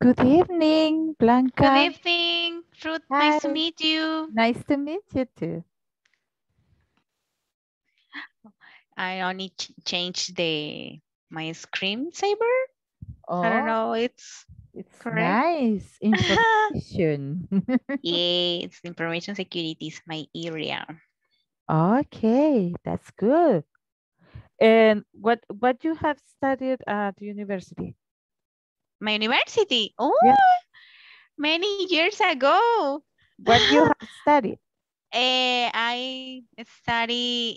Good evening, Blanca. Good evening, Ruth. Hi. Nice to meet you. Nice to meet you too. I only changed my screensaver. Oh, I don't know. It's correct. Nice information. Yeah, it's information security is my area. Okay, that's good. And what you have studied at university? My university? Oh, yeah. Many years ago. What you have studied? I study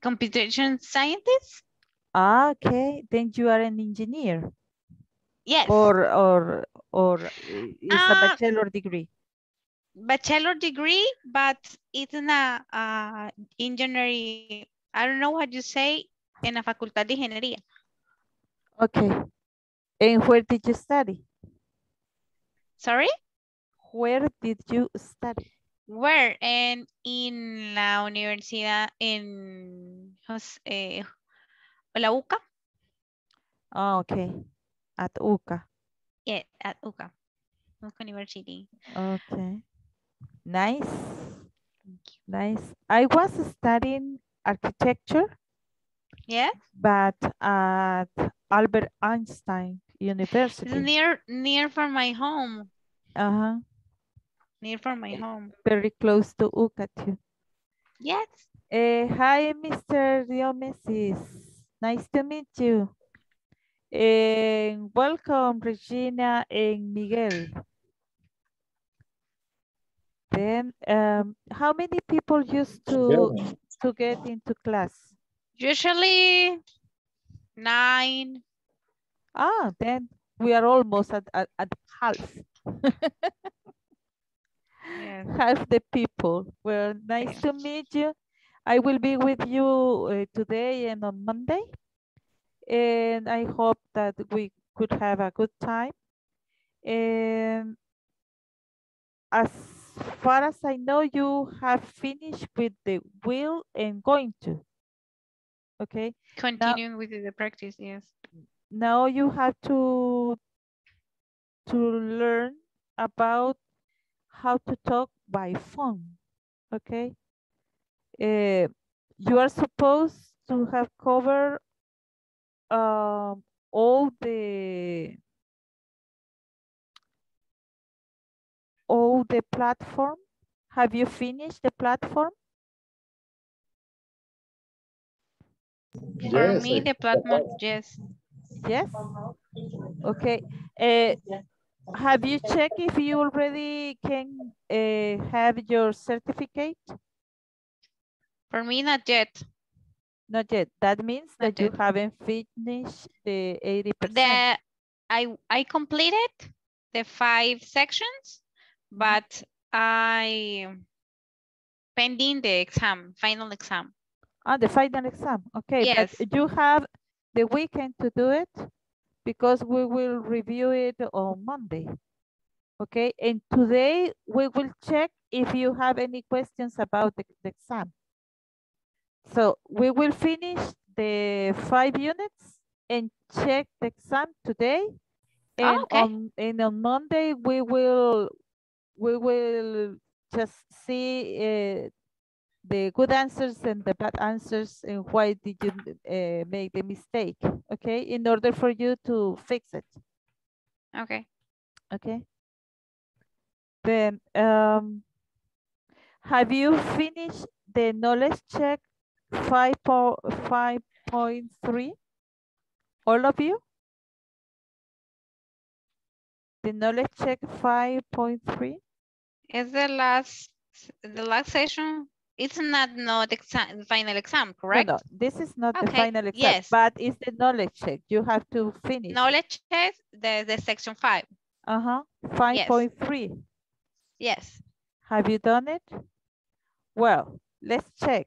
computation scientist. Ah, okay. Then you are an engineer. Yes. Or it's a bachelor degree. Bachelor degree, but it's in a engineering. I don't know what you say in a facultad de ingeniería. Okay. And where did you study? Sorry? Where did you study? Where? And in la universidad, in la UCA. Oh, okay. At UCA. Yeah, at UCA. UCA University. Okay. Nice. Thank you. Nice. I was studying architecture. Yeah. But at Albert Einstein University. Near from my home. Uh-huh. Near from my home. Very close to UCA too. Yes. Hi, Mr. Diomedes. Nice to meet you. And welcome, Regina and Miguel. Then, how many people used to get into class? Usually 9. Ah, then we are almost at half. yes. half the people. Well, nice yes. to meet you. I will be with you today and on Monday. And I hope that we could have a good time. And as far as I know, you have finished with the will and going to. Okay. Continuing now, with the practice, yes. Now you have to learn about how to talk by phone, okay? You are supposed to have covered all the platform. Have you finished the platform? Yes. For me, the platform, yes. Yes? Okay. Have you checked if you already can have your certificate? For me, not yet. Not yet. That means not that yet. You haven't finished the 80%. I completed the 5 sections, but I pending the exam, final exam. Ah, the final exam. Okay. Yes. But you have the weekend to do it, because we will review it on Monday, okay? And today we will check if you have any questions about the exam. So we will finish the 5 units and check the exam today. And, oh, okay. on Monday we will just see the good answers and the bad answers and why did you make the mistake, okay? In order for you to fix it. Okay. Okay. Then, have you finished the knowledge check 5.3? All of you? The knowledge check 5.3? Is the last session? It's not exam, final exam, correct? No, this is not okay. the final exam, yes. but it's the knowledge check. You have to finish. Knowledge check, the section 5. Uh-huh, 5.3. Yes. Have you done it? Well, let's check.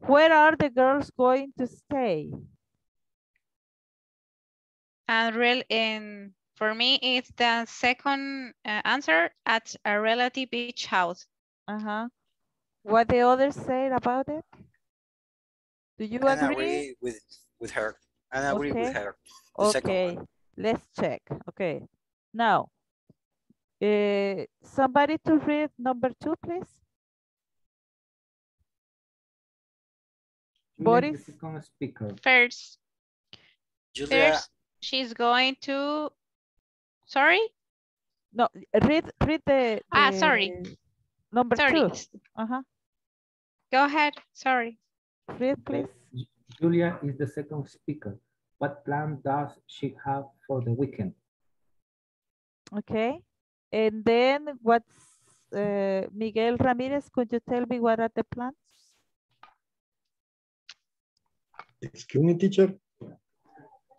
Where are the girls going to stay? And for me, it's the second answer, at a relative beach house. Uh-huh. What the others said about it? Do you agree with her? I agree with her. Okay, let's check. Okay, now somebody to read number 2, please. Boris, first. Julia. First, she's going to. Sorry. No, read the. Ah, sorry. Number 2. Uh-huh. Go ahead. Sorry. Read, please. Julia is the second speaker. What plan does she have for the weekend? Okay. And then what's Miguel Ramirez? Could you tell me what are the plans? Excuse me, teacher.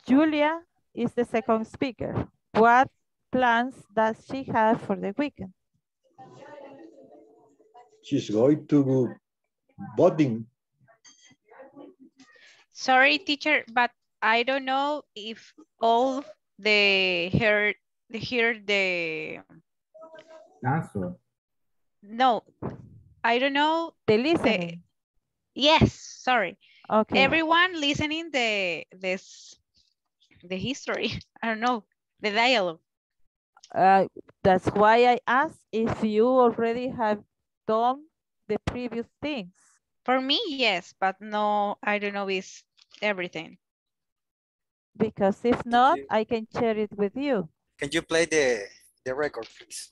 Julia is the second speaker. What plans does she have for the weekend? She's going to go boating. Sorry, teacher, but I don't know if all the answer. No, I don't know. The listening. Yes, sorry. Okay. Everyone listening the history. I don't know the dialogue. That's why I asked if you already have done the previous things. For me, yes, but no, I don't know is everything. Because if not, I can share it with you. Can you play the record, please?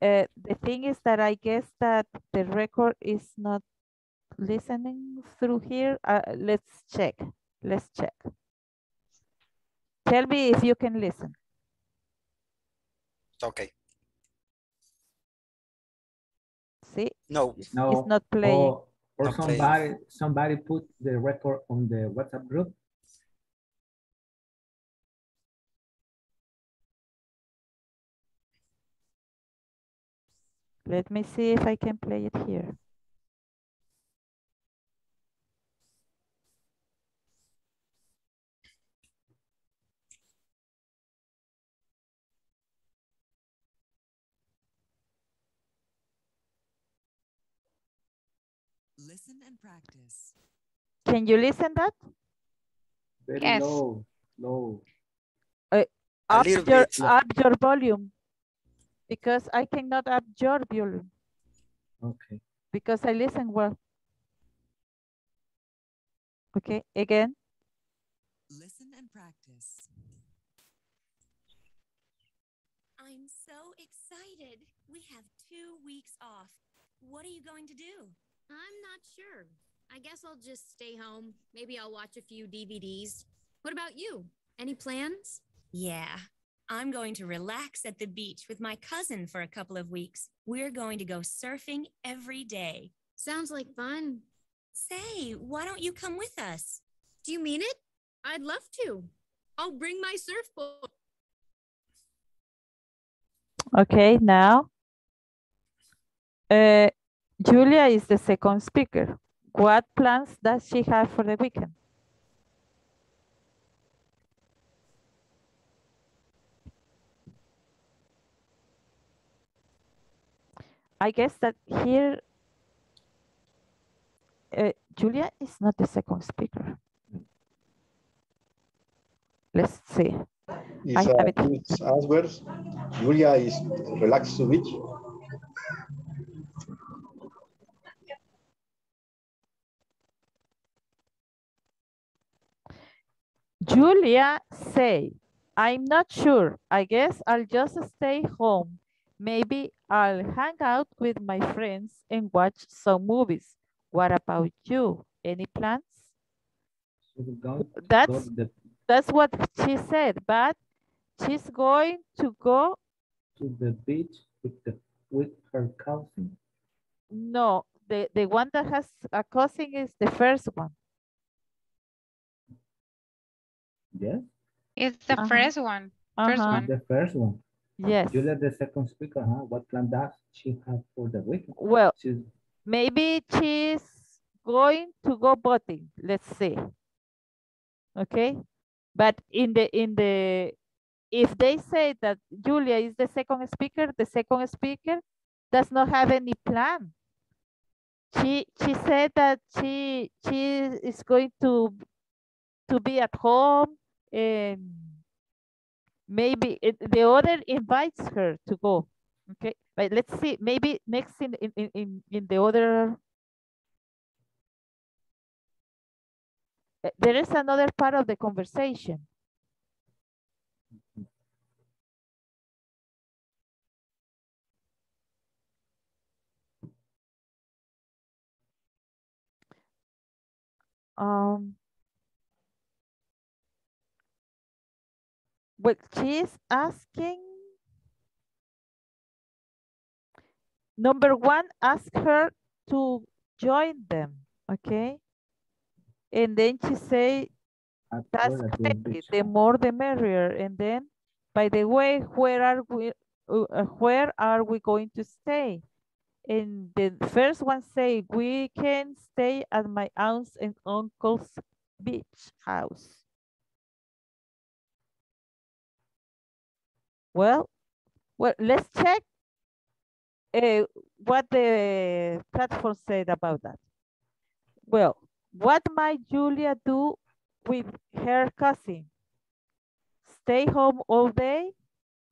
The thing is that I guess that the record is not listening through here. Let's check. Let's check. Tell me if you can listen. Okay. See? No, no, it's not playing. Or not somebody playing. Somebody put the record on the WhatsApp group. Let me see if I can play it here. Listen and practice. Can you listen that? Very yes. Low, low. Up your volume, because I cannot up your volume. Okay. Because I listen well. Okay, again. Listen and practice. I'm so excited. We have 2 weeks off. What are you going to do? I'm not sure. I guess I'll just stay home. Maybe I'll watch a few DVDs. What about you? Any plans? Yeah, I'm going to relax at the beach with my cousin for a couple of weeks. We're going to go surfing every day. Sounds like fun. Say, why don't you come with us? Do you mean it? I'd love to. I'll bring my surfboard. Okay, now. Julia is the second speaker. What plans does she have for the weekend? I guess that here, Julia is not the second speaker. Let's see. It's Albert. Julia is relaxed to beach. Julia say, I'm not sure. I guess I'll just stay home. Maybe I'll hang out with my friends and watch some movies. What about you? Any plans? That's what she said, but she's going to go to the beach with her cousin. No, the one that has a cousin is the first one. Yes. It's the first one. First one. The first one. Yes. Julia, the second speaker, huh? What plan does she have for the weekend? Well, maybe she's going to go boating. Let's see. Okay. But if they say that Julia is the second speaker does not have any plan. She said that she is going to be at home, and maybe the other invites her to go. Okay, but let's see. Maybe next in the other, there is another part of the conversation. Well, she's asking, number one, ask her to join them, okay? And then she say, that's great, the more the merrier. And then, by the way, where are we going to stay? And the first one say, we can stay at my aunt's and uncle's beach house. Well, let's check what the platform said about that. Well, what might Julia do with her cousin? Stay home all day,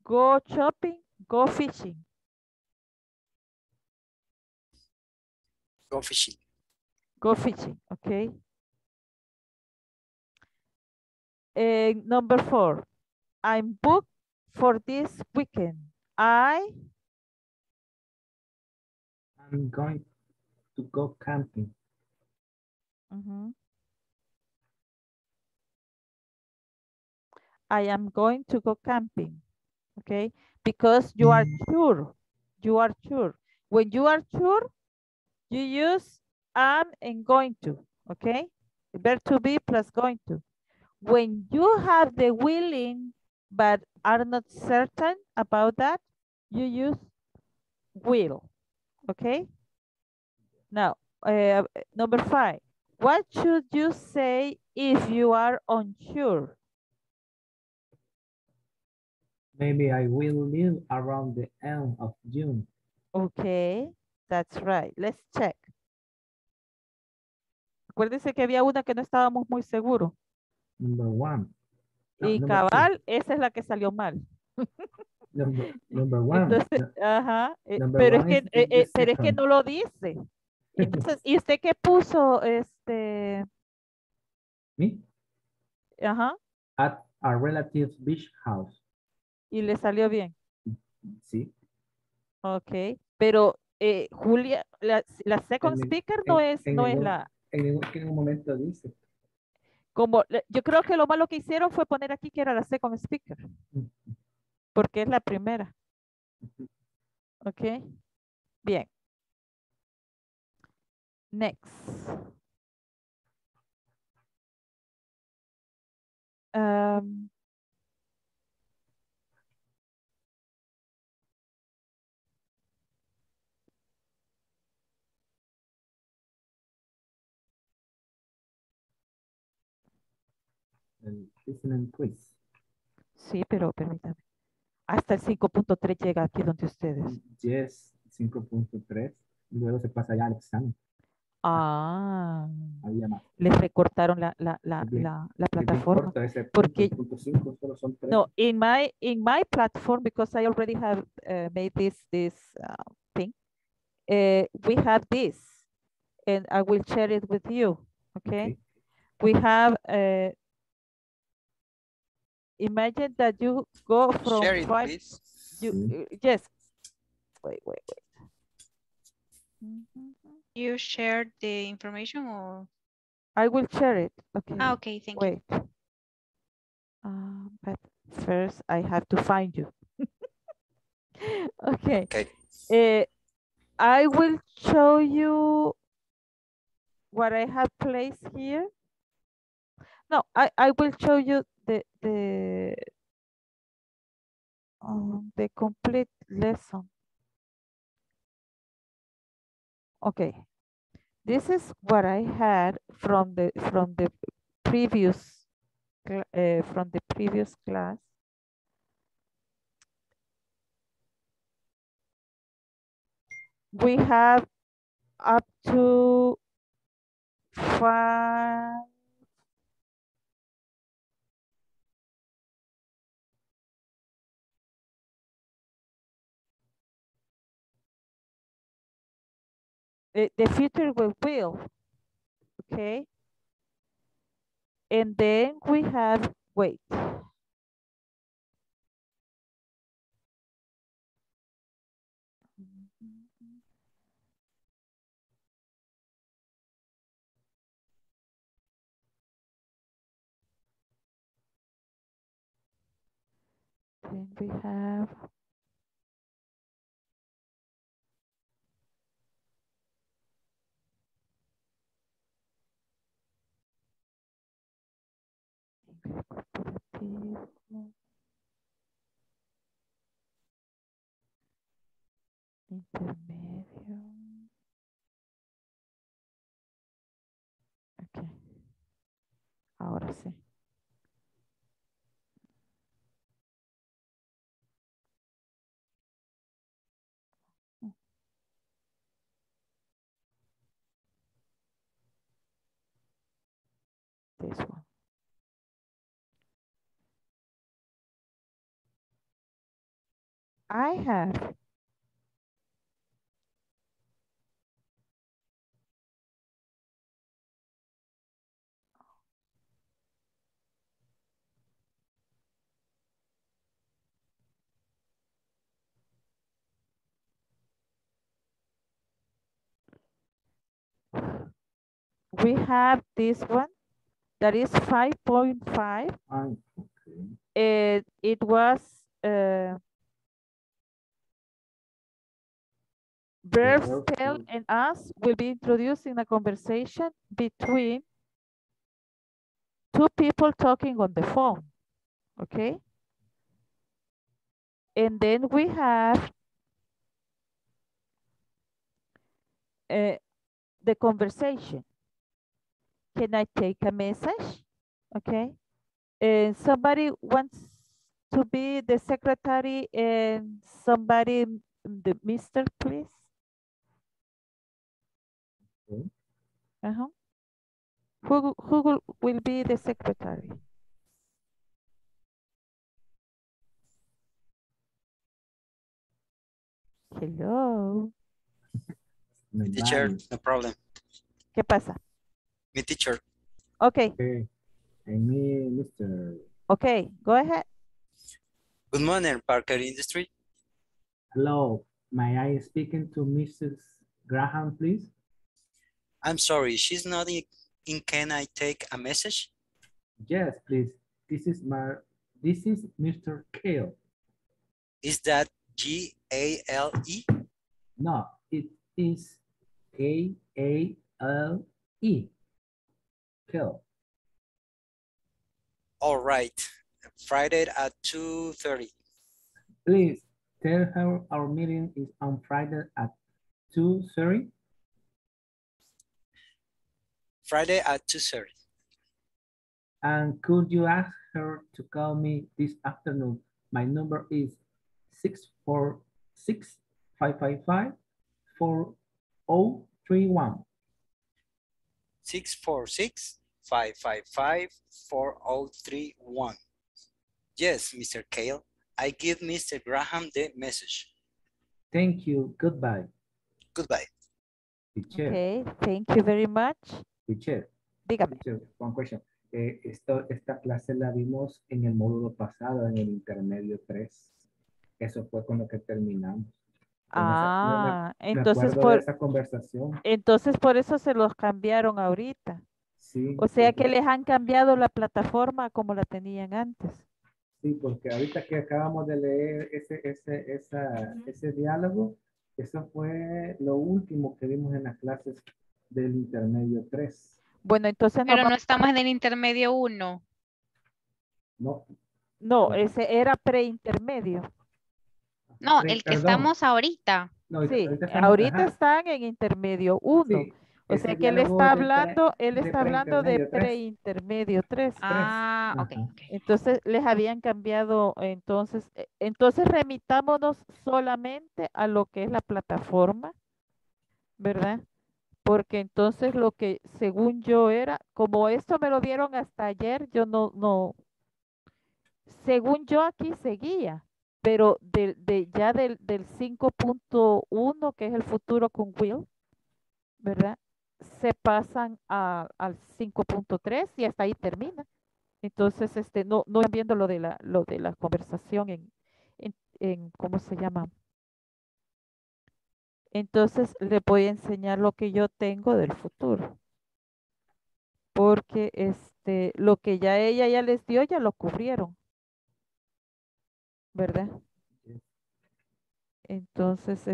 go shopping, go fishing. Go fishing. Go fishing, okay. Number four, I'm booked for this weekend. I'm going to go camping. I am going to go camping, okay? Because you are sure, you are sure. When you are sure, you use am and going to, okay? The verb to be plus going to. When you have the willing but are not certain about that, you use will, Okay. Now, number 5. What should you say if you are unsure? Maybe I will leave around the end of June. Okay, that's right. Let's check. Acuérdense que había una que no estábamos muy seguros. Number 1. No, y number cabal, 2. Esa es la que salió mal. Number 1. Entonces, ajá. Pero es que no lo dice. Entonces, ¿y usted qué puso? ¿Me? Ajá. At a relative beach house. ¿Y le salió bien? Sí. Ok. Pero, Julia, la second speaker no es, no es la... En un momento dice. Como, yo creo que lo malo que hicieron fue poner aquí que era la second speaker. Porque es la primera. Ok. Bien. Next. Listening quiz. Sí, pero permítame. Hasta el 5.3 llega aquí donde ustedes. Yes, 5.3. Luego se pasa ya al examen. Ah. Les recortaron la plataforma. Porque 5.5 solo son 3. No, in my platform, because I already have made this thing. We have this, and I will share it with you. Okay. We have. Imagine that you go from share it, five. Please. You, yes. Wait. You shared the information, or I will share it. Okay. Ah, okay. Thank you. Wait. But first, I have to find you. Okay. Okay. I will show you what I have placed here. No, I will show you the complete lesson. Okay, this is what I had from the previous class. We have up to 5. The future will, okay? And then we have, wait. Then we have, intermedio. Okay. Ahora sí. This one. I have we have this one that is 5.5. Okay. It was verbs tell and us will be introduced in a conversation between two people talking on the phone, okay? And then we have the conversation. Can I take a message? Okay. And somebody wants to be the secretary, and somebody, the Mr. please. Okay. Uh-huh. Who will be the secretary? Hello. My teacher, no problem. ¿Qué pasa? Mi teacher. Okay. Okay. And me, Mr. Okay, go ahead. Good morning, Parker Industry. Hello. May I speak to Mrs. Graham, please? I'm sorry, she's not in. Can I take a message? Yes, please. This is Mr. Kale. Is that G-A-L-E? No, it is K-A-L-E. Kale. All right. Friday at 2:30. Please tell her our meeting is on Friday at 2:30. Friday at 2:30. And could you ask her to call me this afternoon? My number is 646-555-4031. 646-555-4031. Yes, Mr. Kale, I give Mr. Graham the message. Thank you. Goodbye. Goodbye. Okay, thank you very much. Teacher, dígame. Teacher, one question. Esta clase la vimos en el módulo pasado, en el intermedio 3. Eso fue con lo que terminamos. Ah, entonces por eso se los cambiaron ahorita. Sí. O sea que les han cambiado la plataforma como la tenían antes. Sí, porque ahorita que acabamos de leer ese diálogo, eso fue lo último que vimos en las clases del intermedio 3. Bueno, entonces... Pero no estamos en el intermedio 1. No. No, ese era preintermedio. No, el que estamos ahorita. No, sí, ahorita están en intermedio 1. Sí, o sea que él está hablando de preintermedio 3. Ah, okay, ok. Entonces les habían cambiado, entonces remitámonos solamente a lo que es la plataforma, ¿verdad? Porque entonces lo que según yo era, como esto me lo dieron hasta ayer, yo no, según yo aquí seguía, pero ya del 5.1 que es el futuro con will, ¿verdad? Se pasan al 5.3 y hasta ahí termina. Entonces no viendo lo de la conversación en ¿cómo se llama? Entonces le voy a enseñar lo que yo tengo del futuro. Porque lo que ya ella ya les dio, ya lo cubrieron. ¿Verdad? Entonces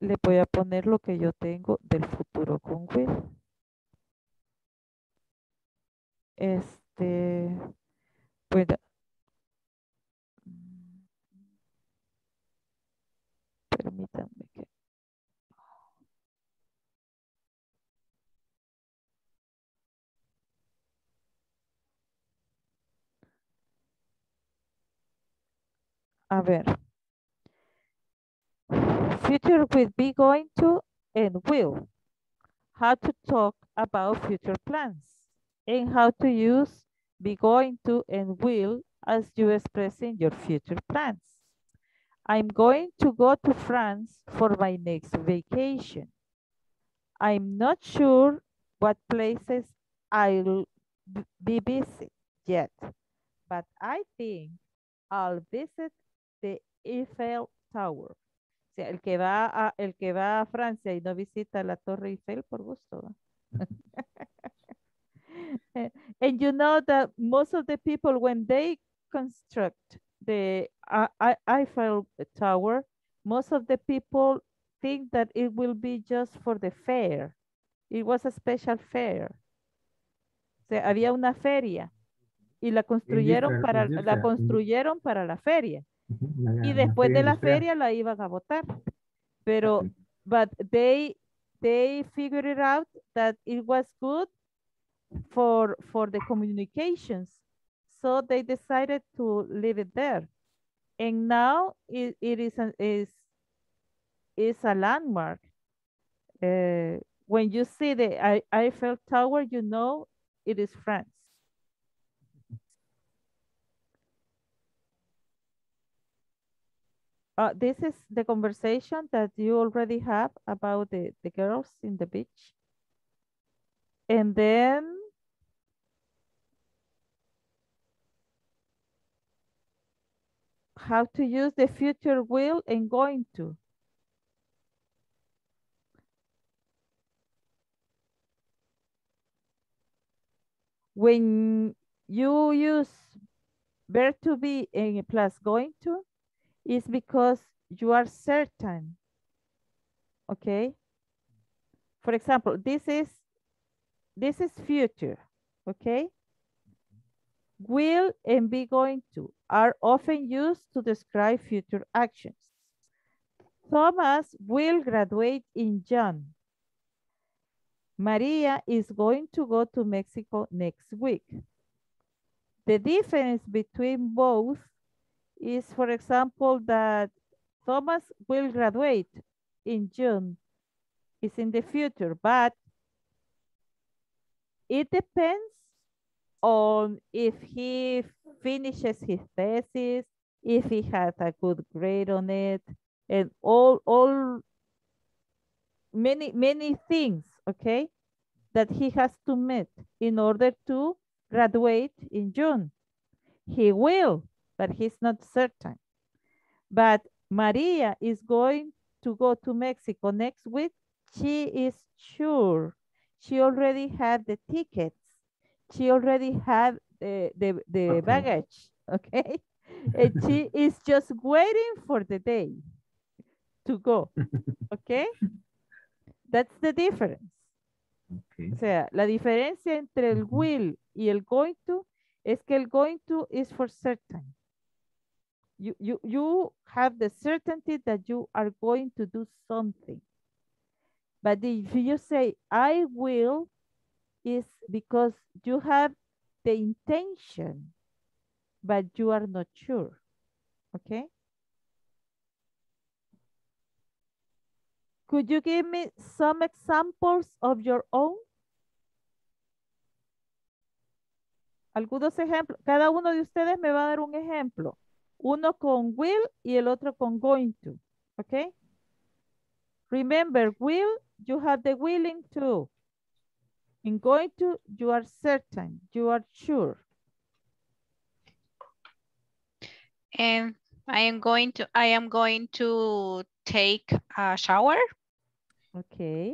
le voy a poner lo que yo tengo del futuro con Will. Bueno. Permítanme que... A ver. Future will be going to and will. How to talk about future plans. And how to use be going to and will as you expressing your future plans. I'm going to go to France for my next vacation. I'm not sure what places I'll be visiting yet, but I think I'll visit the Eiffel Tower. O sea, el que va a Francia y no visita la Torre Eiffel, por gusto. And you know that most of the people, when they construct the Eiffel Tower, most of the people think that it will be just for the fair. It was a special fair. O sea, había una feria y la construyeron para la feria. Y después de la feria la iban a botar. Pero but they figured it out that it was good for the communications. So they decided to leave it there. And now it is a landmark. When you see the Eiffel Tower, you know it is France. This is the conversation that you already have about the girls in the beach. And then how to use the future will and going to. When you use verb to be and plus going to, it's because you are certain, okay? For example, this is future, okay? Will and be going to are often used to describe future actions. Thomas will graduate in June. Maria is going to go to Mexico next week. The difference between both is, for example, that Thomas will graduate in June. It's in the future, but it depends on if he finishes his thesis, if he has a good grade on it, and all many things, okay, that he has to meet in order to graduate in June. He will, but he's not certain. But Maria is going to go to Mexico next week. She is sure. She already had the tickets. She already had the baggage, okay? And she is just waiting for the day to go, okay? That's the difference. Okay. O sea, la diferencia entre el will y el going to es que el going to is for certain. You have the certainty that you are going to do something. But if you say, I will, is because you have the intention, but you are not sure, okay? Could you give me some examples of your own? Algunos ejemplos. Cada uno de ustedes me va a dar un ejemplo. Uno con will y el otro con going to, okay? Remember, will, you have the willing to. In going to, you are certain, you are sure. And I am going to take a shower. Okay.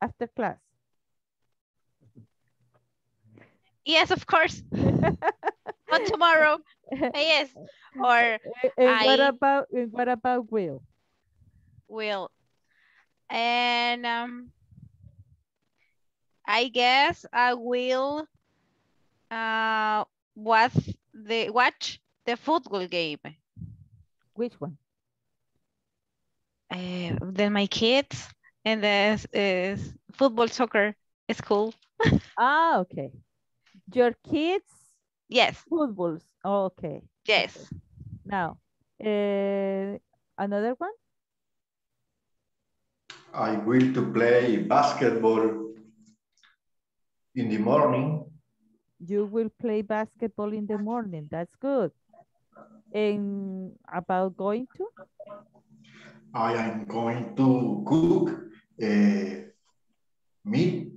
After class. Yes, of course. Not tomorrow. Yes. Or what about will? Will. And I guess I will watch the football game. Which one? Then my kids and the football, soccer, school. Ah, okay. Your kids? Yes. Footballs. Oh, okay. Yes. Okay. Now, another one? I will to play basketball in the morning. You will play basketball in the morning. That's good. And about going to? I am going to cook meat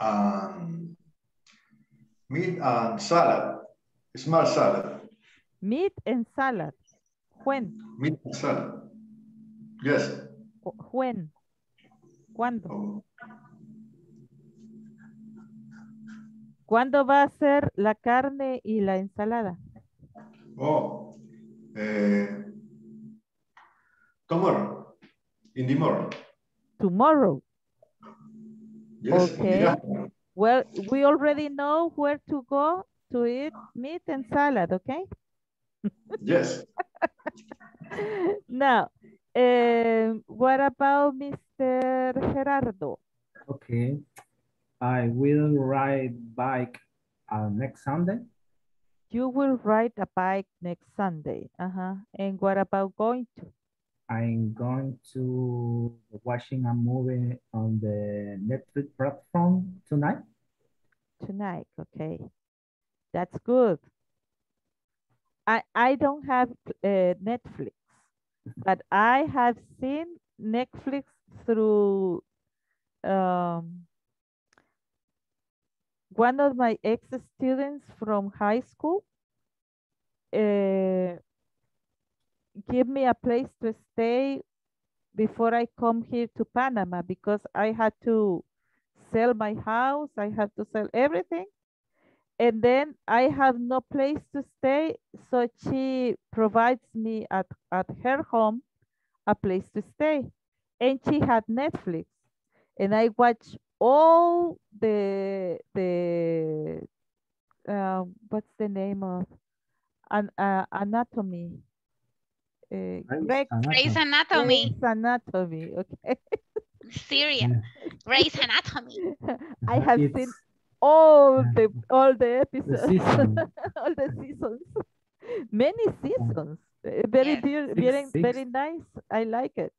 and salad, small salad. Meat and salad. When? Meat and salad. Yes. When? ¿Cuándo? Oh. ¿Cuándo va a ser la carne y la ensalada? Oh, tomorrow, in the morning. Tomorrow? Yes, okay. Yeah. Well, we already know where to go to eat meat and salad, okay? Yes. Now, What about Mr. Gerardo? Okay. I will ride bike next Sunday. You will ride a bike next Sunday. And what about going to? I'm going to watching a movie on the Netflix platform tonight. Tonight, okay. That's good. I don't have Netflix, but I have seen Netflix through one of my ex-students from high school. Give me a place to stay before I come here to Panama, because I had to sell my house, I had to sell everything. And then I have no place to stay, so she provides me at her home a place to stay. And she had Netflix. And I watch all the what's the name of anatomy? Grey's Anatomy. Grey's Anatomy, okay. Syria. Yeah. Grey's Anatomy. I have seen all the episodes, the all the seasons, many seasons. Very dear, very nice. I like it.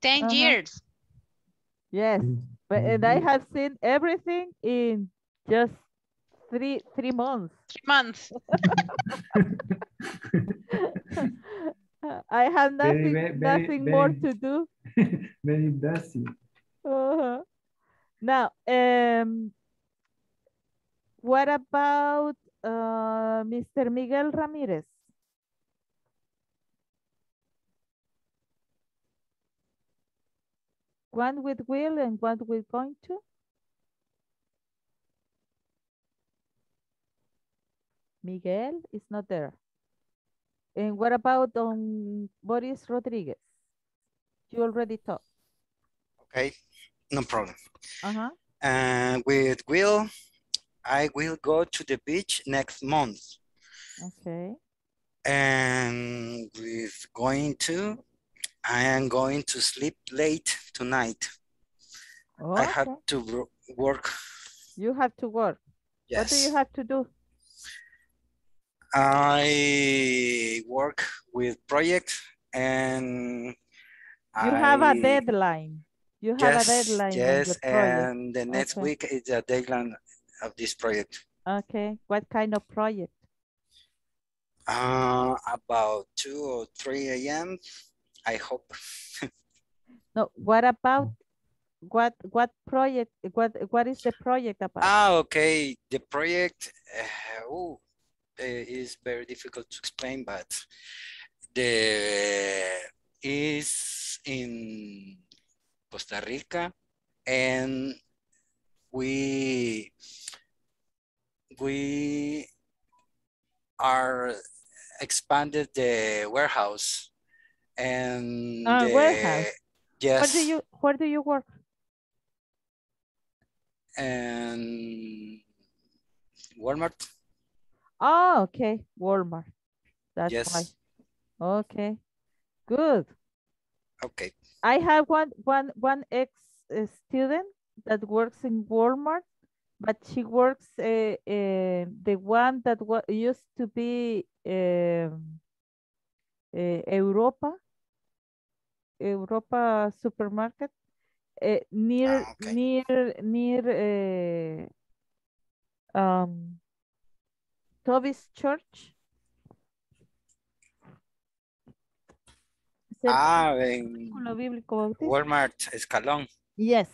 10 years. Yes, but and I have seen everything in just three months. 3 months. I have nothing, very more to do. Very busy. Now, what about Mr. Miguel Ramirez? One with will and one with going to? Miguel is not there. And what about Boris Rodriguez? You already talked. Okay. No problem. With will, I will go to the beach next month. Okay. And with going to, I am going to sleep late tonight. Oh, I have to work. You have to work. Yes. What do you have to do? I work with projects and you have a deadline. You have a deadline. Yes, and the next week is the deadline of this project. Okay. What kind of project? About 2 or 3 a.m., I hope. No, what about, what project, what is the project about? Ah, okay. The project is very difficult to explain, but is in Costa Rica, and we are expanded the warehouse and the warehouse. Yes. Where do you work? And Walmart. Oh, okay, Walmart. That's why. Okay, good. Okay. I have one ex-student that works in Walmart, but she works the one that used to be Europa supermarket near Toby's Church. In Walmart, Escalón. Yes.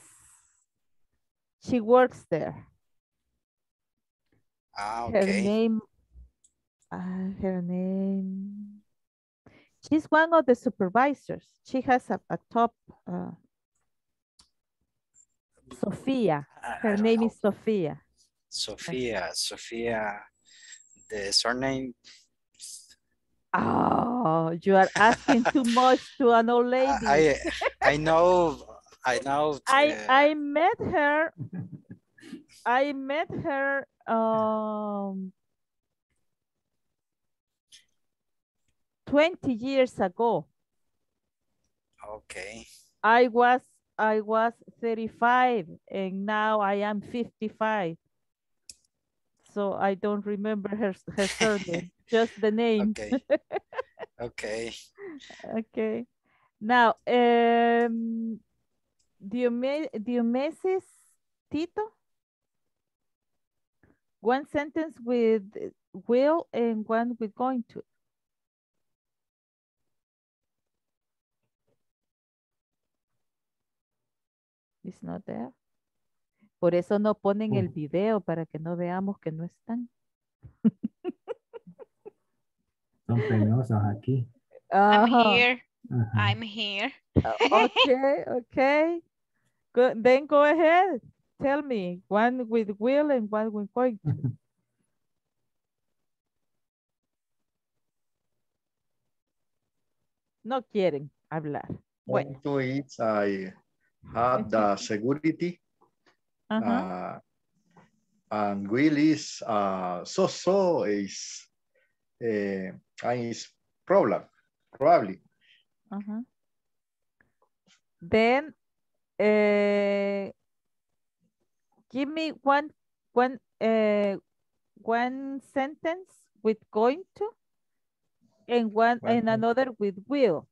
She works there. Ah, okay. Her name. She's one of the supervisors. She has a top. Sofia. Her name is Sofia. Sofia. The surname. Oh, you are asking too much to an old lady. I know. I met her um, 20 years ago. Okay. I was 35 and now I am 55. So I don't remember her surname, just the name. Okay. Okay. Okay. Now, Diomedes Tito. One sentence with will and one with going to. It's not there. Por eso no ponen el video para que no veamos que no están. Son penosos aquí. I'm here. I'm here. Okay, okay. Good. Then go ahead. Tell me, one with will and one with going to. No quieren hablar. Bueno. I have the security. Uh-huh. And will is so is problem probably. Uh-huh. Then give me one sentence with going to and one well, and another with will.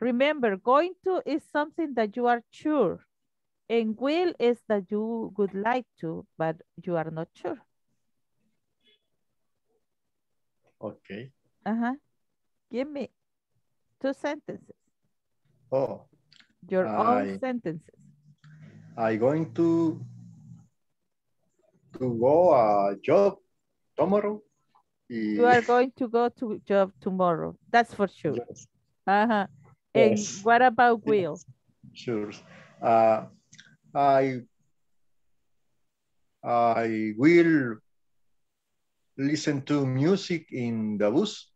Remember, going to is something that you are sure. And will is that you would like to, but you are not sure. Okay. Uh-huh. Give me two sentences. Oh. Your own sentences. I'm going to go a job tomorrow. You are going to go to job tomorrow. That's for sure. Yes. Uh-huh. And yes. What about will? Sure. I will listen to music in the bus.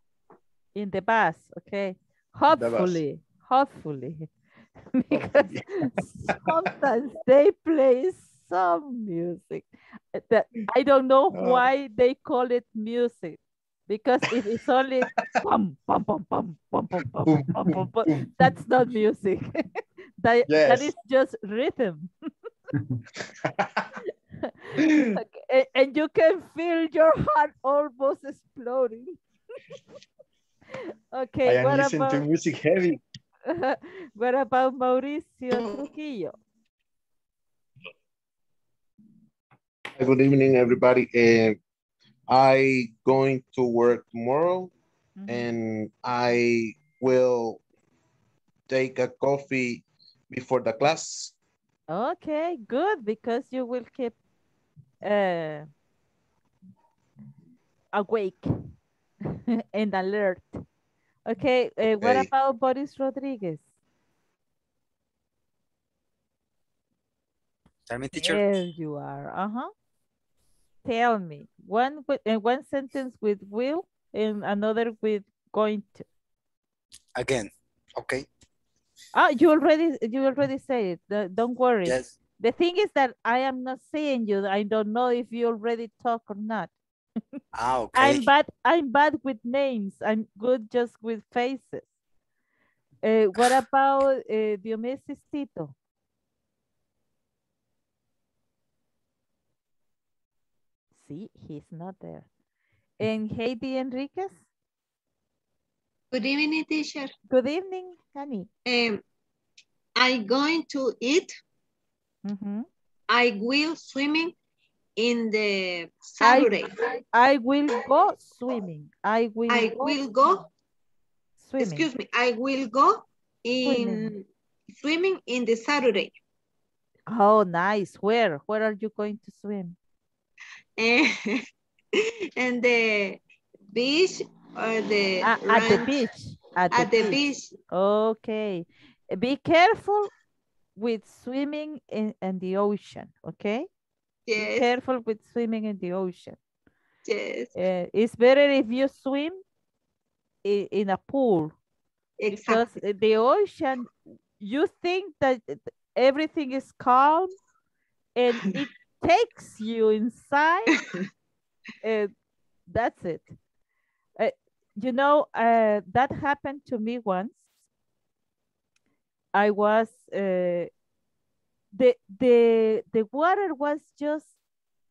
In the bus, okay. Hopefully, hopefully. Because sometimes they play some music. That I don't know why they call it music. Because if it's only pum, pum, pum, pum, pum, pum, pum, pum, pum, pum, that's not music. That, yes. That is just rhythm. Okay. And you can feel your heart almost exploding. Okay. I am listening to music heavy. What about Mauricio Trujillo? Good evening, everybody. I going to work tomorrow, mm-hmm. and I will take a coffee before the class. Okay, good, because you will keep awake and alert. Okay, okay. What about Boris Rodriguez? Tell me, teacher. There you are. Uh-huh. Tell me one with one sentence with will and another with going to. Again, okay. Ah, you already said it. Don't worry. Yes. The thing is that I am not seeing you. I don't know if you already talk or not. Ah, okay. I'm bad with names. I'm good just with faces. What about Diomedes Tito? See, he's not there. And Heidi Enriquez? Good evening, teacher. Good evening, honey. I'm going to eat. Mm-hmm. I will swimming in the Saturday. I will go swimming. I will go swimming. Excuse me. I will go in swimming in the Saturday. Oh, nice. Where are you going to swim? And the beach or the at the beach. Okay, be careful with swimming in the ocean. Okay, yes. Be careful with swimming in the ocean. Yes, it's better if you swim in a pool. Exactly. Because the ocean, you think that everything is calm, and it takes you inside. That's it. That happened to me once. I was, the water was just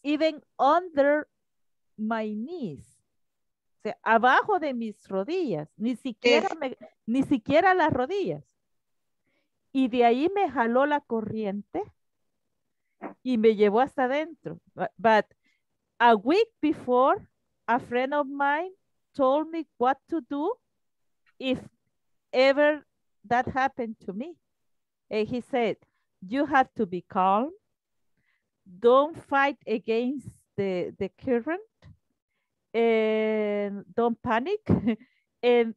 even under my knees. O sea, abajo de mis rodillas, ni siquiera las rodillas. Y de ahí me jaló la corriente y me llevó hasta adentro. But a week before, a friend of mine told me what to do if ever that happened to me. And he said, you have to be calm. Don't fight against the current. And don't panic. And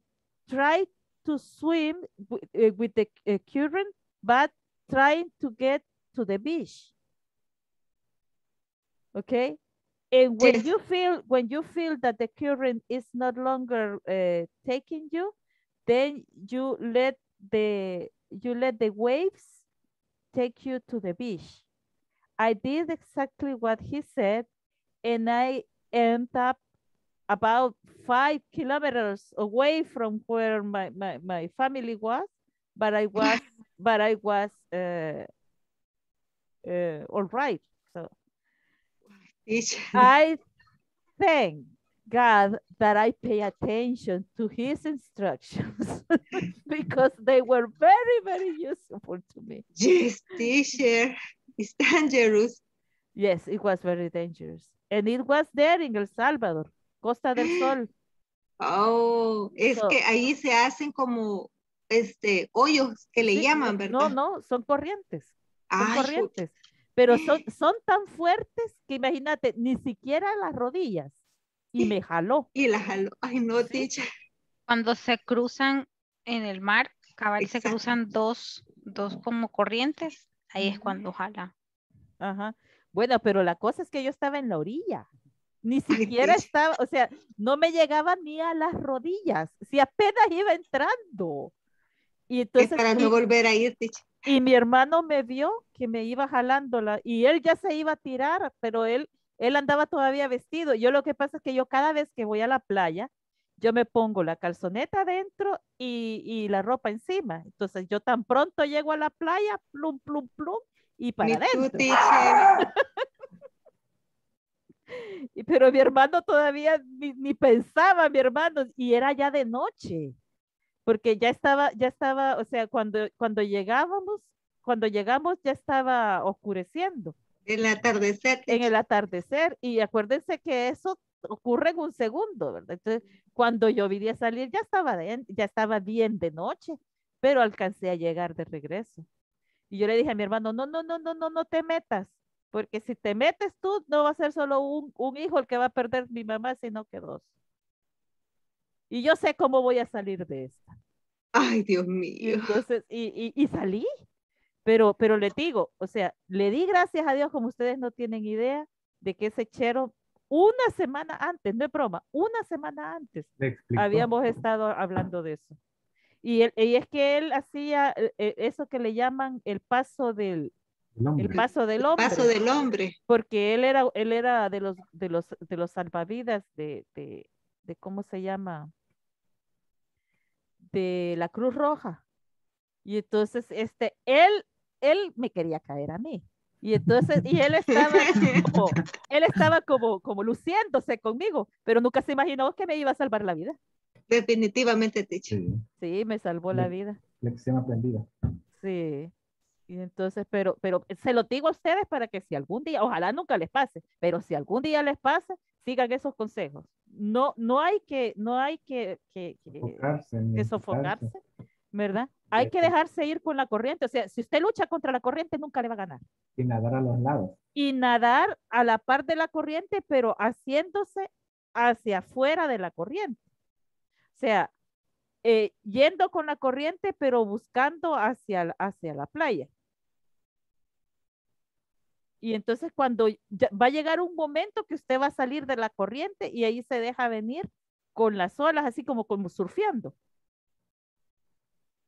try to swim with the current, but trying to get to the beach. Okay? And when yes. you feel that the current is not longer taking you, then you let the waves take you to the beach. I did exactly what he said, and I ended up about 5 kilometers away from where my family was, but I was all right. So I thank God that I pay attention to his instructions because they were very, very useful to me. Yes, teacher, it's dangerous. Yes, it was very dangerous. And it was there in El Salvador, Costa del Sol. Oh, es so, que ahí se hacen como hoyos que le sí, llaman, ¿verdad? No, son corrientes. Ay, son corrientes. Pero son tan fuertes que imagínate, ni siquiera las rodillas. Y me jaló. Y la jaló. Ay, no, sí. Ticha. Cuando se cruzan en el mar, cabal, exacto. Se cruzan dos como corrientes, ahí es cuando jala. Ajá. Bueno, pero la cosa es que yo estaba en la orilla. Ni siquiera estaba, o sea, no me llegaba ni a las rodillas. Si apenas iba entrando. Y entonces, es para no volver a ir, Ticha. Y mi hermano me vio que me iba jalándola y él ya se iba a tirar, pero él andaba todavía vestido. Yo lo que pasa es que yo cada vez que voy a la playa, yo me pongo la calzoneta adentro y la ropa encima. Entonces yo tan pronto llego a la playa, plum, plum, plum, y para adentro. Pero mi hermano todavía ni pensaba, mi hermano, y era ya de noche. Porque ya estaba, o sea, cuando llegamos ya estaba oscureciendo. El atardecer. En el atardecer. Y acuérdense que eso ocurre en un segundo, ¿verdad? Entonces, cuando yo vine a salir, ya estaba bien de noche, pero alcancé a llegar de regreso. Y yo le dije a mi hermano, no te metas, porque si te metes tú, no va a ser solo un hijo el que va a perder mi mamá, sino que 2. Y yo sé cómo voy a salir de esta. Ay, Dios mío. Y entonces, y salí. Pero les digo, o sea, le di gracias a Dios, como ustedes no tienen idea, de que ese chero, una semana antes, no es broma, una semana antes, habíamos estado hablando de eso. Y es que él hacía eso que le llaman el paso del hombre. Porque él era de los salvavidas de ¿cómo se llama? De la Cruz Roja. Y entonces, él me quería caer a mí. Y entonces, él estaba como luciéndose conmigo, pero nunca se imaginó que me iba a salvar la vida. Definitivamente, Ticha. Sí, me salvó la vida. Lección aprendida. Sí. Y entonces, pero se lo digo a ustedes para que si algún día, ojalá nunca les pase, pero si algún día les pase, sigan esos consejos. No hay que sofocarse, ¿verdad? Hay que dejarse ir con la corriente. O sea, si usted lucha contra la corriente, nunca le va a ganar. Y nadar a los lados. Y nadar a la par de la corriente, pero haciéndose hacia afuera de la corriente. O sea, yendo con la corriente, pero buscando hacia la playa. Y entonces cuando va a llegar un momento que usted va a salir de la corriente y ahí se deja venir con las olas, así como surfeando.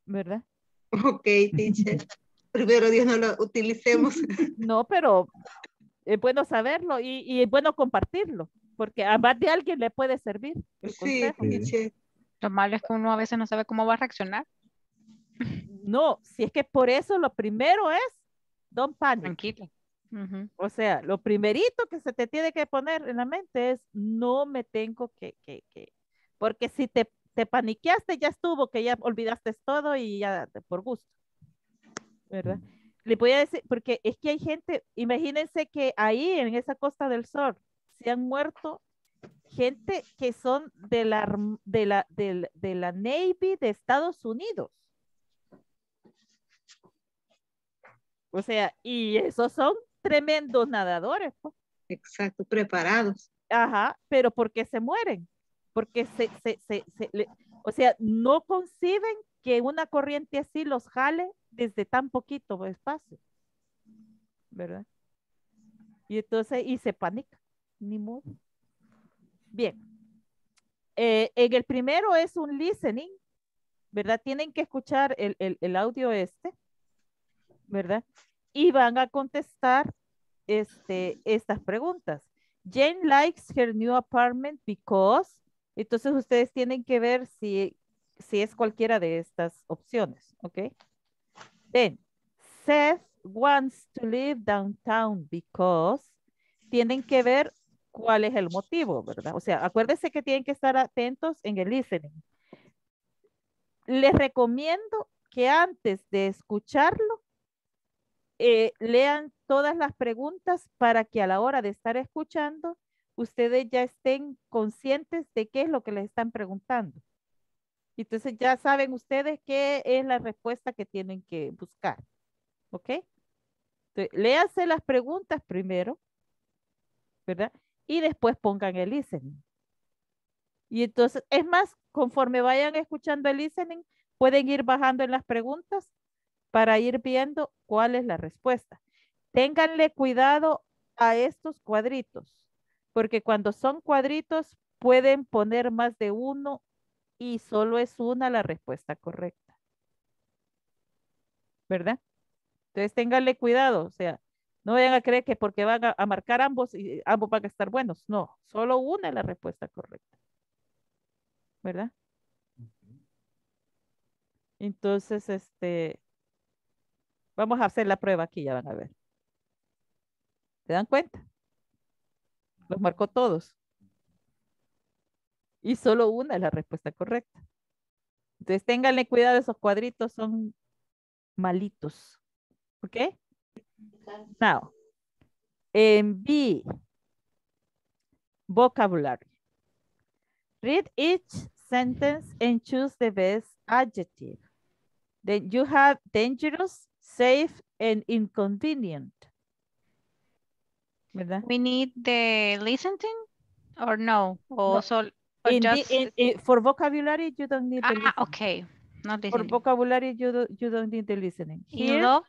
¿Verdad? Ok, teacher. Primero Dios no lo utilicemos. No, pero es bueno saberlo y es bueno compartirlo, porque a más de alguien le puede servir el consejo. Sí, teacher. Lo malo es que uno a veces no sabe cómo va a reaccionar. No, si es que por eso lo primero es don't panic. Tranquilo. Uh-huh. O sea, lo primerito que se te tiene que poner en la mente es no me tengo que. Porque si te paniqueaste, ya estuvo, que ya olvidaste todo y ya por gusto. ¿Verdad? Le voy a decir, porque es que hay gente, imagínense que ahí en esa Costa del Sol se han muerto gente que son de la Navy de Estados Unidos. O sea, y esos son tremendos nadadores, ¿no? Exacto, preparados. Ajá, pero ¿por qué se mueren? Porque o sea, no conciben que una corriente así los jale desde tan poquito espacio, ¿verdad? Y entonces, y se panica, ni modo. Bien, en el primero es un listening, ¿verdad? Tienen que escuchar el audio este, ¿verdad? Y van a contestar estas preguntas. Jane likes her new apartment because... Entonces ustedes tienen que ver si es cualquiera de estas opciones, ¿ok? Then, Seth wants to live downtown because... Tienen que ver cuál es el motivo, ¿verdad? O sea, acuérdense que tienen que estar atentos en el listening. Les recomiendo que antes de escucharlo, lean todas las preguntas para que a la hora de estar escuchando, ustedes ya estén conscientes de qué es lo que les están preguntando. Entonces ya saben ustedes qué es la respuesta que tienen que buscar. ¿Ok? Entonces, léanse las preguntas primero, ¿verdad? Y después pongan el listening. Y entonces, es más, conforme vayan escuchando el listening, pueden ir bajando en las preguntas para ir viendo cuál es la respuesta. Ténganle cuidado a estos cuadritos, porque cuando son cuadritos pueden poner más de uno y solo es una la respuesta correcta, ¿verdad? Entonces ténganle cuidado, o sea, no vayan a creer que porque van a marcar ambos y ambos van a estar buenos, no, solo una es la respuesta correcta, ¿verdad? Entonces, vamos a hacer la prueba aquí, ya van a ver. ¿Se dan cuenta? Los marcó todos. Y solo una es la respuesta correcta. Entonces, ténganle cuidado, esos cuadritos son malitos. ¿Ok? Now, en B, vocabulary. Read each sentence and choose the best adjective. Then you have dangerous, safe, and inconvenient. ¿Verdad? We need the listening or no? Or no. For vocabulary, you don't need the listening. Ah, okay. Not listening. For vocabulary, you don't need the listening. Here, you love.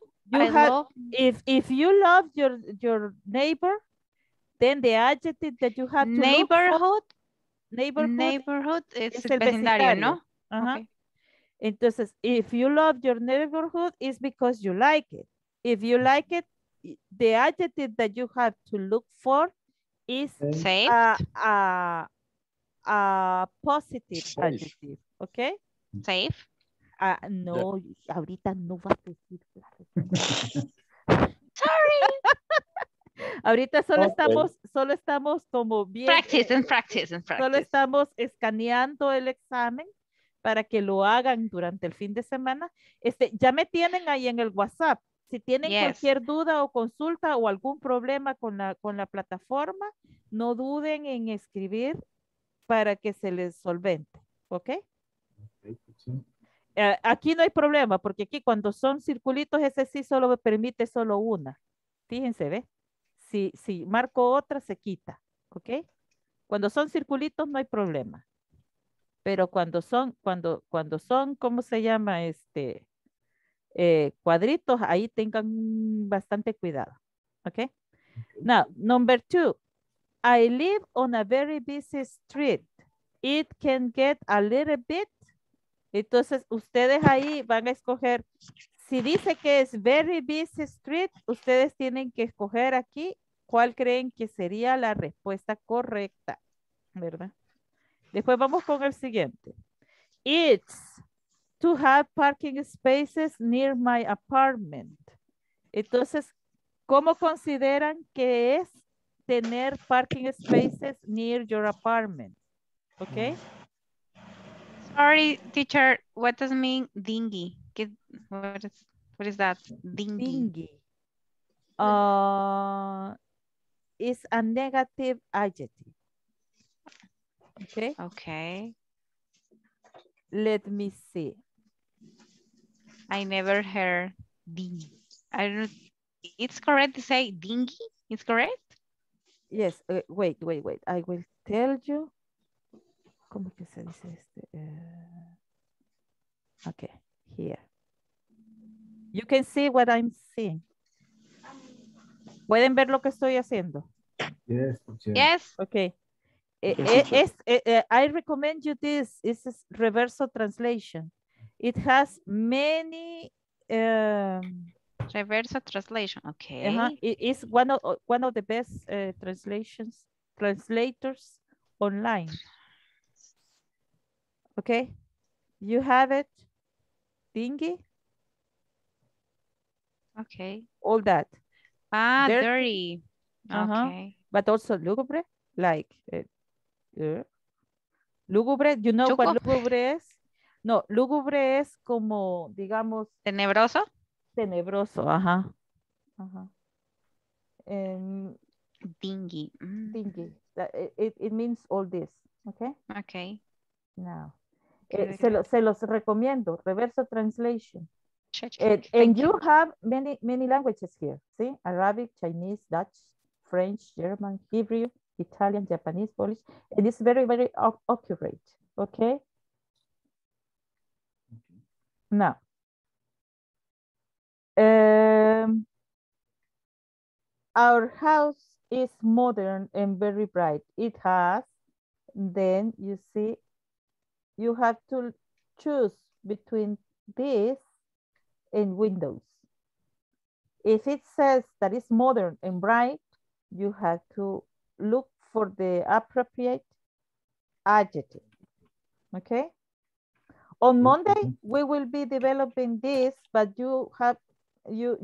If you love your neighbor, then the adjective that you have to Neighborhood es el vecindario, ¿no? Ajá. Okay. Entonces, if you love your neighborhood, it's because you like it. If you like it, the adjective that you have to look for is a positive safe adjective, ¿ok? Safe. No, yeah. Ahorita no vas a decir la respuesta. Sorry. Ahorita solo estamos como bien. Practice. Solo estamos escaneando el examen para que lo hagan durante el fin de semana. Ya me tienen ahí en el WhatsApp. Si tienen cualquier duda o consulta o algún problema con la plataforma, no duden en escribir para que se les solvente, ¿ok? Aquí no hay problema, porque aquí cuando son circulitos, ese sí solo me permite solo una. Fíjense, ¿ve? Si marco otra, se quita, ¿ok? Cuando son circulitos no hay problema. Pero cuando son, ¿cómo se llama? Cuadritos, ahí tengan bastante cuidado. Okay? Now, number two. I live on a very busy street. It can get a little bit. Entonces, ustedes ahí van a escoger. Si dice que es very busy street, ustedes tienen que escoger aquí cuál creen que sería la respuesta correcta, ¿verdad? Después vamos con el siguiente. It's to have parking spaces near my apartment. Entonces, ¿cómo consideran que es tener parking spaces near your apartment? Okay. Sorry, teacher, what does it mean dinghy? What is that? Dinghy. Dinghy. It's a negative adjective. Okay. Okay. Let me see. I never heard dinghy. I don't. It's correct to say dinghy. It's correct. Yes. Wait. I will tell you. ¿Cómo que se dice este? Okay. Here. You can see what I'm seeing. ¿Pueden ver lo que estoy haciendo? Yes. Yes. Okay. I recommend you this. It's a Reverso translation. It has many. Reverso translation. Okay. It is one of the best translators online. Okay. You have it. Dinghy. Okay. All that. Ah, dirty. Okay. But also lugubre, like lugubre, you know what lugubre es? No, lugubre es como, digamos, tenebroso. Tenebroso, ajá. Ajá. Dinghy. Dinghy. It means all this, okay? Okay. Now, se los recomiendo, Reverso translation. And you have many languages here, see? Arabic, Chinese, Dutch, French, German, Hebrew, Italian, Japanese, Polish. And it's very, very accurate, okay? Now, our house is modern and very bright. It has, then you see, you have to choose between this and windows. If it says that it's modern and bright, you have to look for the appropriate adjective, okay? On Monday, we will be developing this, but you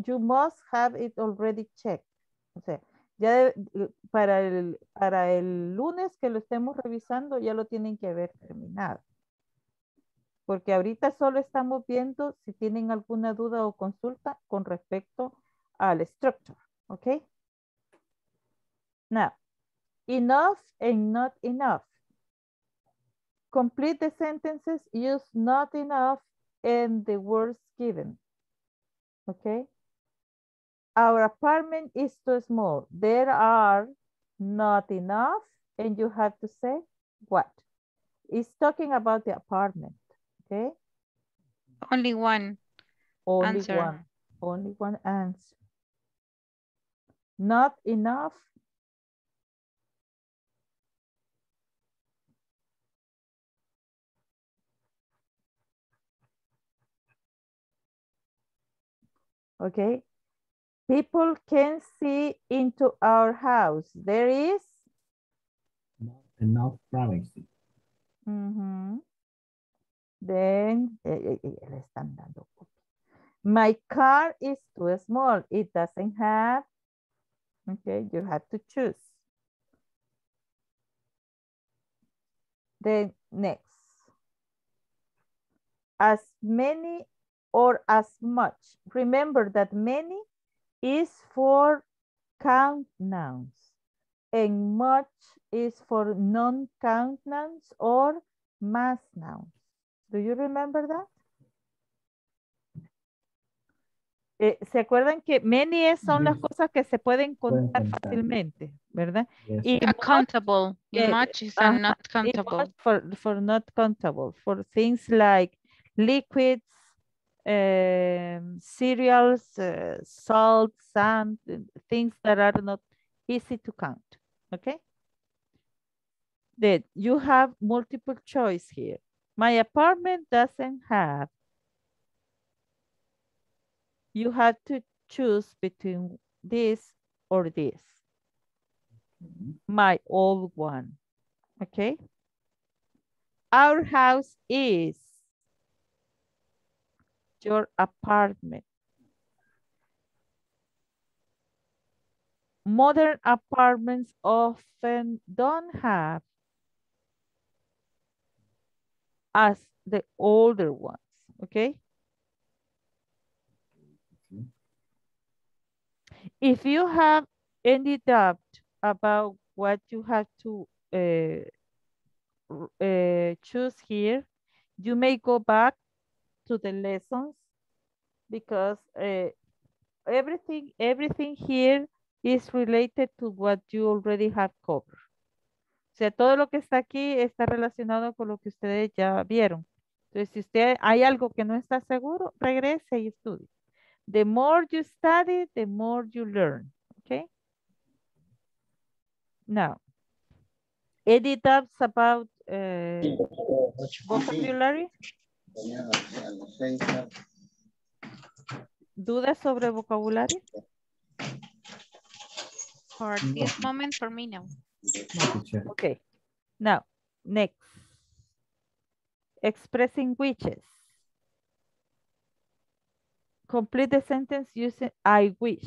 must have it already checked. O sea, ya para el lunes que lo estemos revisando, ya lo tienen que haber terminado. Porque ahorita solo estamos viendo si tienen alguna duda o consulta con respecto al structure, okay? Now, enough and not enough. Complete the sentences, use not enough and the words given, okay? Our apartment is too small. There are not enough, and you have to say what? It's talking about the apartment. Okay. Only one answer. Not enough. Okay. People can see into our house. There is not enough privacy. Mm-hmm. Then, le están dando. My car is too small. It doesn't have. Okay, you have to choose. Then next. As many or as much. Remember that many is for count nouns. And much is for non-count nouns or mass nouns. Do you remember that? ¿Se acuerdan que many son las cosas que se pueden contar fácilmente, verdad? Yes. Y countable. Much is not countable. For not countable. For things like liquids, cereals, salt, sand, things that are not easy to count. Okay? Then you have multiple choice here. My apartment doesn't have. You have to choose between this or this. My old one. Okay. Our house is. your apartment. Modern apartments often don't have as the older ones, okay? Mm-hmm. If you have any doubt about what you have to choose here, you may go back to the lessons because everything here is related to what you already have covered. O sea, todo lo que está aquí está relacionado con lo que ustedes ya vieron. Entonces, si usted hay algo que no está seguro, regrese y estudie. The more you study, the more you learn, okay? Now, any doubts about vocabulary? ¿Dudas sobre vocabulario? For this moment, for me, no. Okay, now, next. Expressing wishes. Complete the sentence using I wish.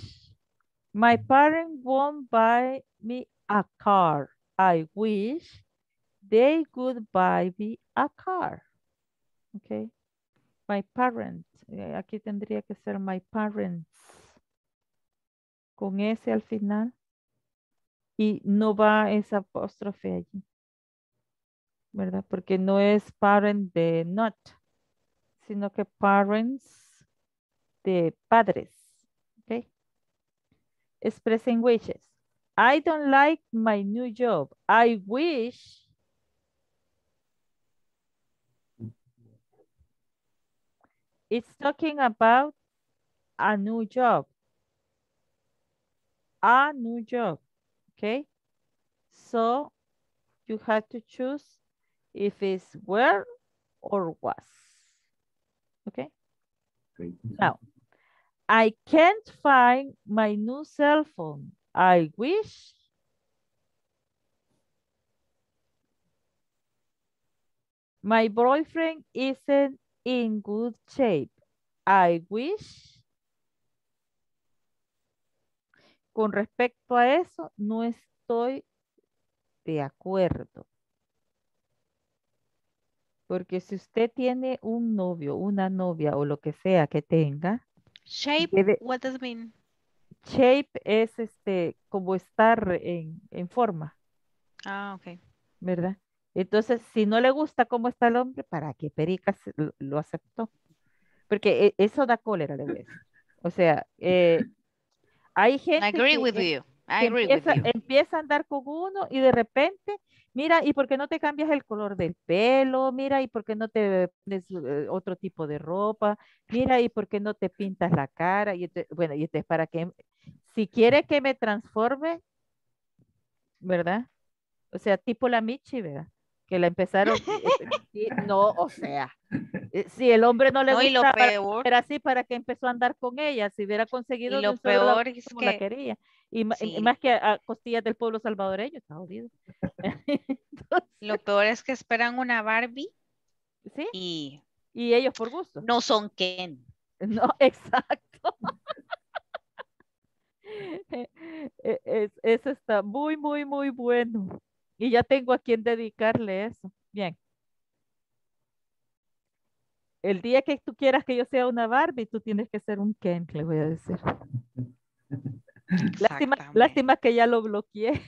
My parents won't buy me a car. I wish they would buy me a car. Okay. My parents. Aquí tendría que ser my parents. Con S al final. Y no va esa apóstrofe allí, ¿verdad? Porque no es parent de not, sino que parents de padres, ¿ok? Expressing wishes. I don't like my new job. I wish it's talking about a new job. A new job. Okay, so you have to choose if it's where or was. Okay, great. Now I can't find my new cell phone. I wish my boyfriend isn't in good shape. I wish. Con respecto a eso, no estoy de acuerdo. Porque si usted tiene un novio, una novia o lo que sea que tenga. Shape, debe, what does it mean? Shape es como estar en forma. Ah, ok. ¿Verdad? Entonces, si no le gusta cómo está el hombre, ¿para qué pericas lo aceptó? Porque eso da cólera, le ves. O sea, hay gente que empieza a andar con uno y de repente, mira, ¿y por qué no te cambias el color del pelo? Mira, ¿y por qué no te pones otro tipo de ropa? Mira, ¿y por qué no te pintas la cara? Y bueno, y este es para que, si quiere que me transforme, ¿verdad? O sea, tipo la Michi, ¿verdad? Que la empezaron, no, o sea, si el hombre no le gustaba, era así para que empezó a andar con ella, si hubiera conseguido lo peor es como que la quería. Y sí. Más que a costillas del pueblo salvadoreño, está jodido. Entonces, lo peor es que esperan una Barbie. Sí. Y ellos por gusto. No son Ken. No, exacto. Eso está muy, muy, muy bueno. Y ya tengo a quien dedicarle eso. Bien. El día que tú quieras que yo sea una Barbie, tú tienes que ser un Ken, le voy a decir. Lástima que ya lo bloqueé.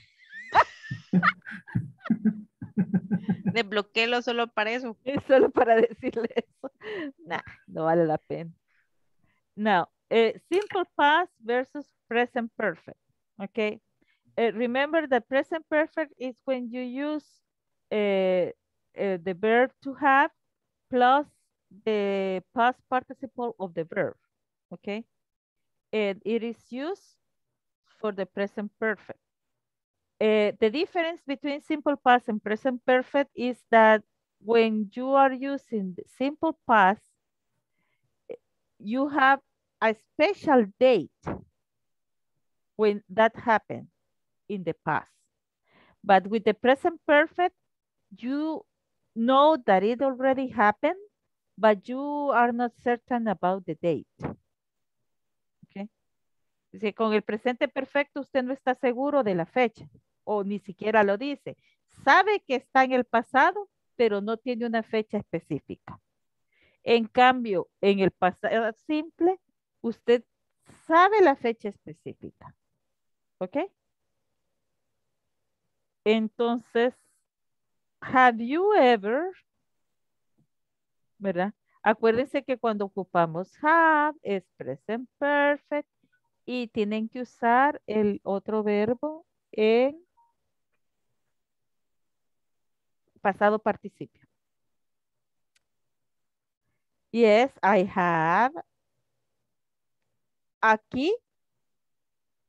Desbloquélo solo para eso. Solo para decirle eso. Nah, no vale la pena. Now, simple past versus present perfect. Okay. Remember that present perfect is when you use the verb to have plus the past participle of the verb, okay? And it is used for the present perfect. The difference between simple past and present perfect is that when you are using the simple past, you have a special date when that happened in the past. But with the present perfect, you know that it already happened, but you are not certain about the date. Okay. Dice, con el presente perfecto usted no está seguro de la fecha o ni siquiera lo dice. Sabe que está en el pasado, pero no tiene una fecha específica. En cambio, en el pasado simple, usted sabe la fecha específica. ¿Ok? Entonces, have you ever, ¿verdad? Acuérdense que cuando ocupamos have, es present perfect, y tienen que usar el otro verbo en pasado participio. Yes, I have. Aquí,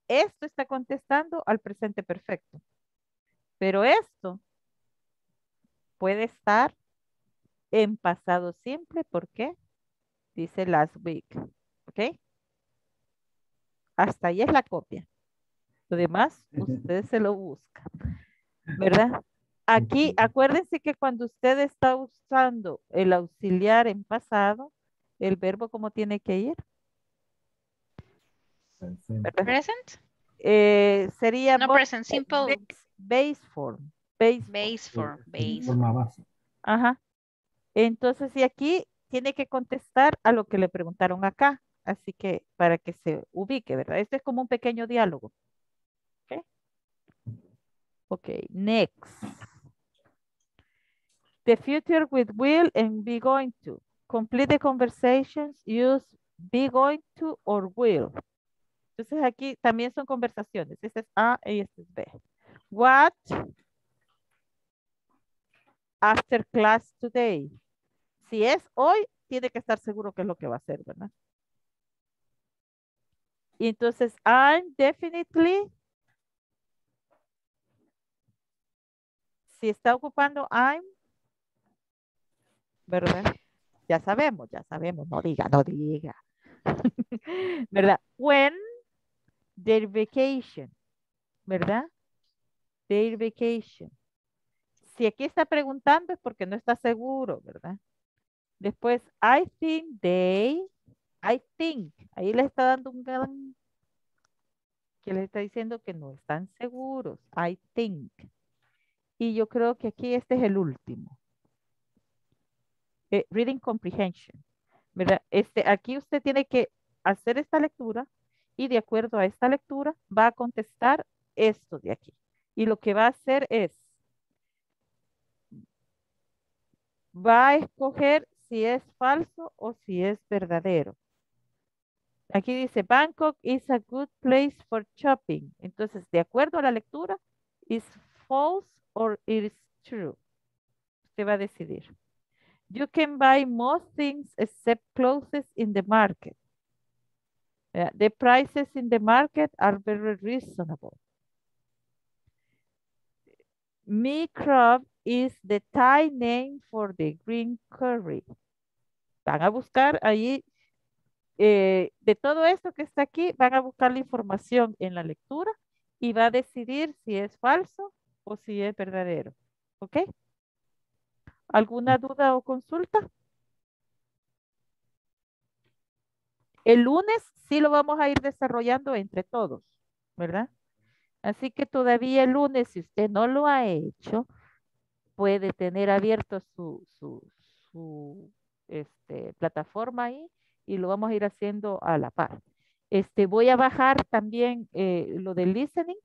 esto está contestando al presente perfecto. Pero esto puede estar en pasado simple porque dice last week. ¿Ok? Hasta ahí es la copia. Lo demás, ustedes se lo buscan, ¿verdad? Aquí, acuérdense que cuando usted está usando el auxiliar en pasado, el verbo, ¿cómo tiene que ir? Present. Sería no present, simple. Base form. Base form. Ajá. Entonces, y aquí tiene que contestar a lo que le preguntaron acá. Así que, para que se ubique, ¿verdad? Este es como un pequeño diálogo. Ok. Ok, next. The future with will and be going to. Complete the conversations, use be going to or will. Entonces aquí también son conversaciones. Este es A y este es B. What after class today? Si es hoy, tiene que estar seguro que es lo que va a hacer, ¿verdad? Entonces, I'm definitely. Si está ocupando I'm, ¿verdad? Ya sabemos, no diga. ¿Verdad? When their vacation, ¿verdad? Their vacation. Si aquí está preguntando es porque no está seguro, ¿verdad? Después, I think. Ahí le está dando un gran, que le está diciendo que no están seguros. I think. Y yo creo que aquí este es el último. Reading comprehension. ¿Verdad? Aquí usted tiene que hacer esta lectura y de acuerdo a esta lectura va a contestar esto de aquí. Y lo que va a hacer es, va a escoger si es falso o si es verdadero. Aquí dice, Bangkok is a good place for shopping. Entonces, de acuerdo a la lectura, is false or it is true. Usted va a decidir. You can buy most things except clothes in the market. The prices in the market are very reasonable. Mee crop is the Thai name for the green curry. Van a buscar ahí, de todo esto que está aquí, van a buscar la información en la lectura y va a decidir si es falso o si es verdadero. ¿Ok? ¿Alguna duda o consulta? El lunes sí lo vamos a ir desarrollando entre todos, ¿verdad? Así que todavía el lunes, si usted no lo ha hecho, puede tener abierto su plataforma ahí y lo vamos a ir haciendo a la par. Voy a bajar también lo del listening.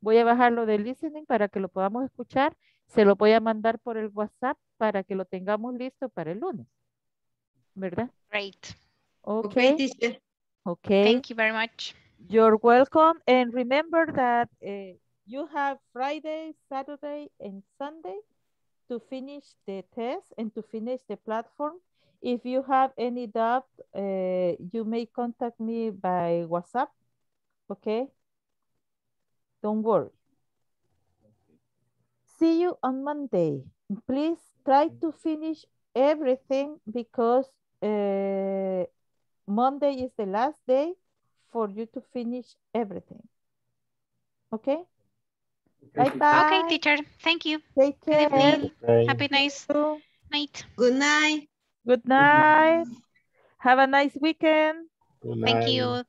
Voy a bajar lo del listening para que lo podamos escuchar. Se lo voy a mandar por el WhatsApp para que lo tengamos listo para el lunes. ¿Verdad? Great. Okay. Teacher. Okay. Thank you very much. You're welcome. And remember that you have Friday, Saturday, and Sunday to finish the test and to finish the platform. If you have any doubt, you may contact me by WhatsApp. Okay? Don't worry. See you on Monday. Please try to finish everything because Monday is the last day for you to finish everything. Okay? Bye-bye. Okay, teacher. Thank you. Take care. Good evening. Happy night. Good night. Good night. Have a nice weekend. Thank you.